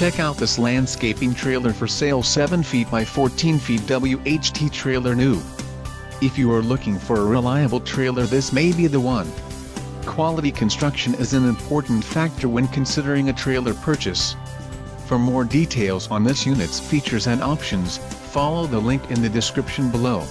Check out this landscaping trailer for sale 7 feet by 14 feet WHT trailer new. If you are looking for a reliable trailer, this may be the one. Quality construction is an important factor when considering a trailer purchase. For more details on this unit's features and options, follow the link in the description below.